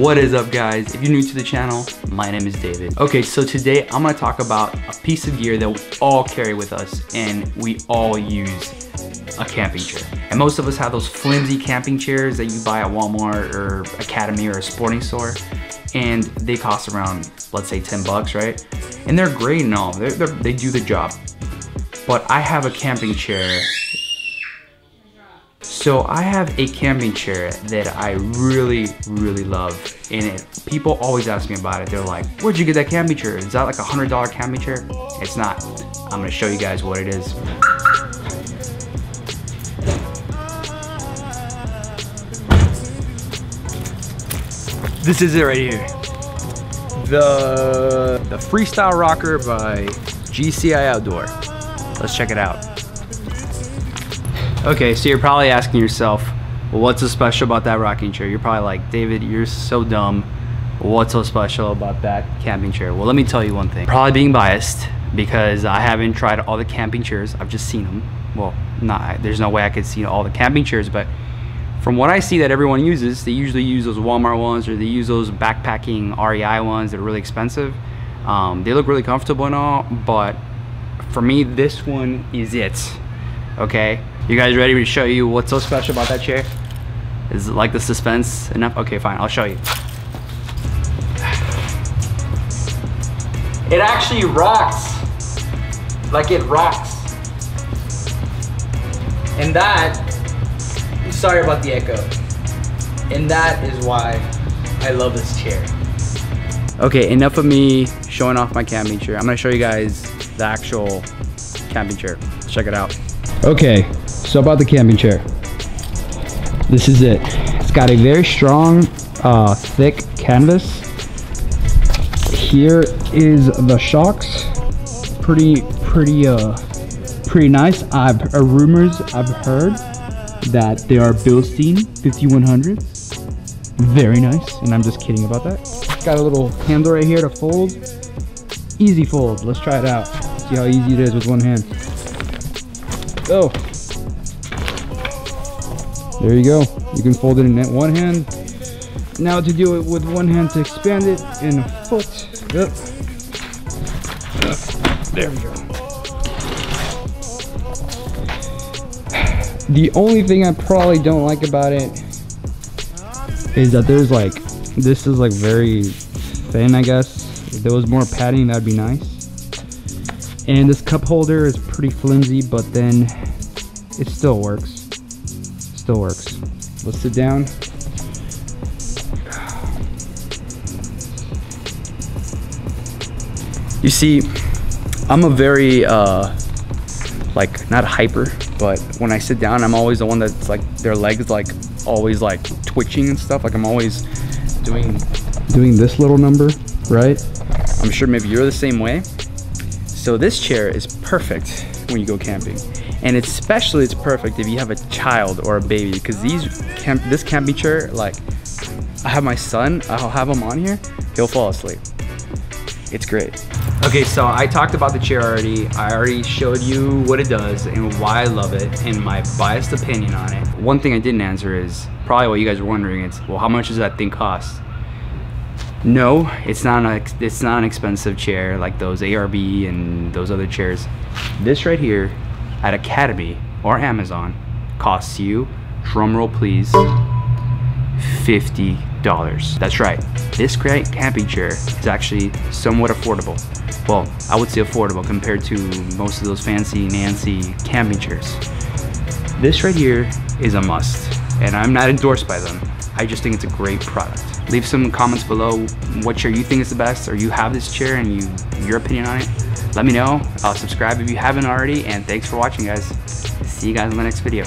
What is up, guys? If you're new to the channel, my name is David. Okay, so today I'm gonna talk about a piece of gear that we all carry with us and we all use, a camping chair. And most of us have those flimsy camping chairs that you buy at Walmart or Academy or a sporting store, and they cost around, let's say, 10 bucks, right? And they're great and all, they do the job. But I have a camping chair. So I have a camping chair that I really, really love. And people always ask me about it. They're like, where'd you get that camping chair? Is that like a $100 camping chair? It's not. I'm gonna show you guys what it is. This is it right here. The Freestyle Rocker by GCI Outdoor. Let's check it out. Okay, so you're probably asking yourself, well, what's so special about that rocking chair? You're probably like, David, you're so dumb. What's so special about that camping chair? Well, let me tell you one thing. Probably being biased because I haven't tried all the camping chairs. I've just seen them. Well, there's no way I could see all the camping chairs, but from what I see that everyone uses, they usually use those Walmart ones or they use those backpacking REI ones that are really expensive. They look really comfortable and all, but for me, this one is it. Okay, you guys ready to show you what's so special about that chair? Is it like the suspense enough? Okay, fine, I'll show you. It actually rocks. Like, it rocks. And that, sorry about the echo. And that is why I love this chair. Okay, enough of me showing off my camping chair. I'm gonna show you guys the actual camping chair. Let's check it out. Okay, so about the camping chair. This is it. It's got a very strong, thick canvas. Here is the shocks. Pretty nice. Rumors I've heard that they are Bilstein 5100s. Very nice, and I'm just kidding about that. It's got a little handle right here to fold. Easy fold. Let's try it out. See how easy it is with one hand. Oh, there you go. You can fold it in that one hand. Now to do it with one hand to expand it in a foot. Yep. There we go. The only thing I probably don't like about it is that there's like, this is like very thin, I guess. If there was more padding, that'd be nice. And this cup holder is pretty flimsy, but then it still works. Still works. Let's sit down. You see, I'm a very, like, not hyper, but when I sit down, I'm always the one that's like, their legs like always like twitching and stuff. Like, I'm always doing this little number, right? I'm sure maybe you're the same way. So this chair is perfect when you go camping. And especially it's perfect if you have a child or a baby, because this camping chair, like, I have my son, I'll have him on here, he'll fall asleep. It's great. Okay, so I talked about the chair already. I already showed you what it does and why I love it and my biased opinion on it. One thing I didn't answer is, probably what you guys were wondering, it's, well, how much does that thing cost? No, it's not an expensive chair like those ARB and those other chairs. This right here at Academy or Amazon costs you, drumroll please, $50. That's right. This great camping chair is actually somewhat affordable. Well, I would say affordable compared to most of those fancy Nancy camping chairs. This right here is a must, and I'm not endorsed by them. I just think it's a great product. Leave some comments below what chair you think is the best, or you have this chair and your opinion on it. Let me know. Subscribe if you haven't already, and thanks for watching, guys. See you guys in the next video.